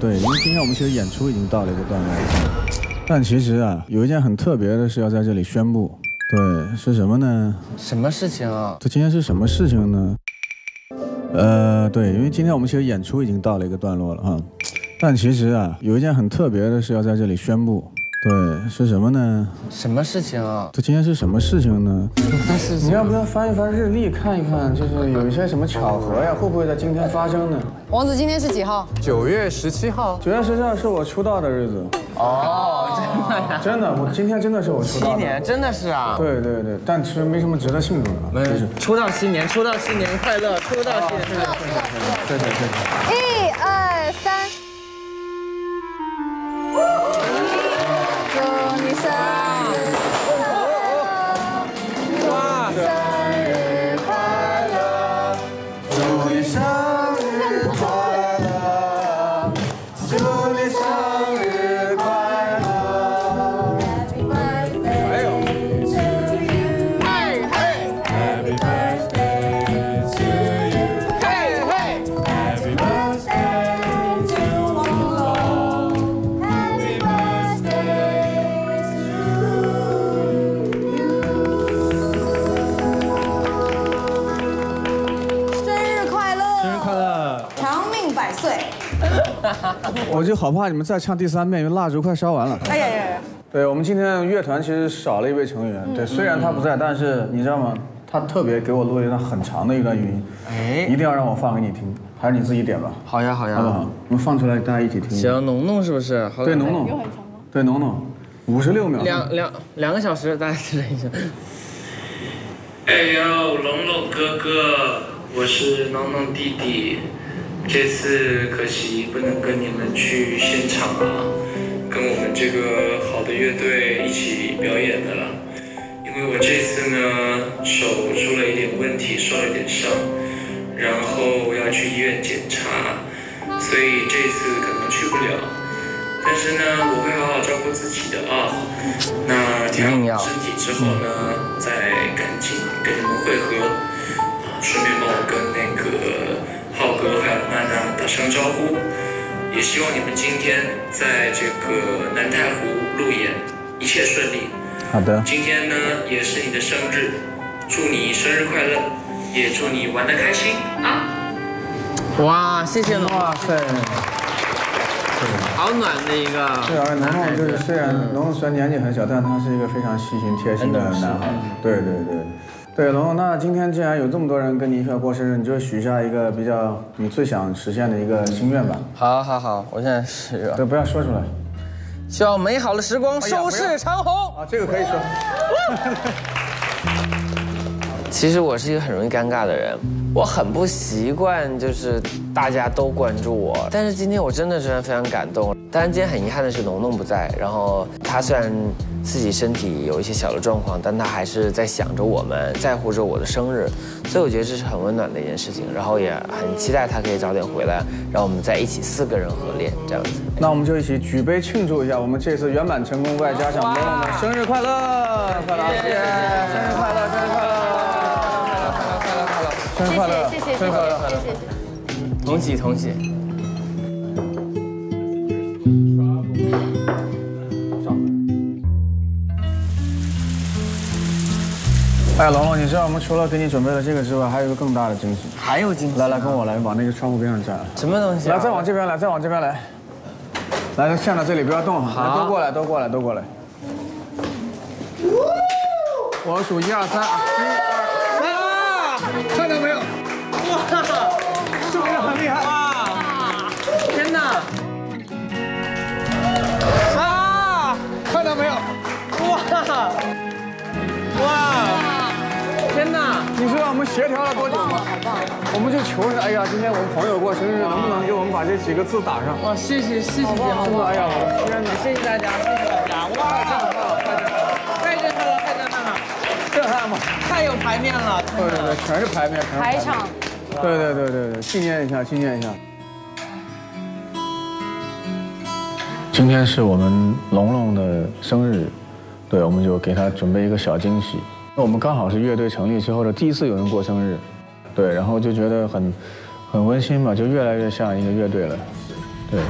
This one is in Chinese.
对，因为今天我们其实演出已经到了一个段落，但其实啊，有一件很特别的事要在这里宣布。对，是什么呢？什么事情啊？这今天是什么事情呢？对，因为今天我们其实演出已经到了一个段落了哈，但其实啊，有一件很特别的事要在这里宣布。 对，是什么呢？什么事情啊？这今天是什么事情呢？你要不要翻一翻日历看一看，就是有一些什么巧合呀，会不会在今天发生呢？王子今天是几号？9月17号。9月17号是我出道的日子。哦，真的呀？真的，我今天真的是我出道7年，真的是啊。对对对，但其实没什么值得庆祝的。没事，出道7年，出道7年快乐，出道7年快乐。对对对。1、2、3。 我就好怕你们再唱第3遍，因为蜡烛快烧完了。哎呀呀呀！对我们今天乐团其实少了一位成员，对，虽然他不在，但是你知道吗？他特别给我录了一段很长的一段语音，哎，一定要让我放给你听，还是你自己点吧。好呀好呀，好不好？我们放出来大家一起听。行，农农是不是？对，农农。对，农农，56秒。两个小时，大家忍一下。哎呦，龙龙哥哥，我是农农弟弟。 这次可惜不能跟你们去现场啊，跟我们这个好的乐队一起表演的了。因为我这次呢手出了一点问题，受了一点伤，然后我要去医院检查，所以这次可能去不了。但是呢，我会好好照顾自己的啊。那调养身体之后呢，再赶紧跟你们会合，啊，顺便帮我跟那个。 浩哥还有娜娜打声招呼，也希望你们今天在这个南太湖路演一切顺利。好的。今天呢也是你的生日，祝你生日快乐，也祝你玩得开心啊！哇，谢谢龙，哇塞，好暖的一个。对啊，男孩就是虽然龙虽然年纪很小，但他是一个非常细心贴心的男孩。对对对。 对，龙龙，那今天既然有这么多人跟你一块过生日，你就许下一个比较你最想实现的一个心愿吧。好，好，好，我现在是一个。对，不要说出来。希望美好的时光收视长虹。啊，这个可以说。其实我是一个很容易尴尬的人，我很不习惯就是大家都关注我，但是今天我真的真的非常感动。当然，今天很遗憾的是农农不在，然后他虽然。 自己身体有一些小的状况，但他还是在想着我们，在乎着我的生日，所以我觉得这是很温暖的一件事情。然后也很期待他可以早点回来，让我们在一起4个人合练这样子。那我们就一起举杯庆祝一下我们这次圆满成功，外加上给我们生日快乐！快乐，谢谢！生日快乐，生日快乐，生日快乐，生日快乐，生日快乐，谢谢，同喜同喜。 哎，龙龙，你知道我们除了给你准备了这个之外，还有一个更大的惊喜。还有惊喜？来来，跟我来，往那个窗户边上站。什么东西？来，再往这边来，再往这边来。来，站到这里，不要动。好，都过来，都过来，都过来。我数1、2、3，1、2、3，看到没有？哇，是不是很厉害？哇，天哪！啊，看到没有？哇，哇。 天哪！你知道我们协调了多久吗？我们就求着，哎呀，今天我们朋友过生日，能不能给我们把这几个字打上？哇，谢谢谢谢，真的，哎呀，天哪！谢谢大家，谢谢大家，哇，太震撼了，太震撼了，震撼吗？太有排面了，对对对，全是排面，排场，对对对对对，纪念一下，纪念一下。今天是我们龙龙的生日，对，我们就给他准备一个小惊喜。 我们刚好是乐队成立之后的第1次有人过生日，对，然后就觉得很温馨嘛，就越来越像一个乐队了，对。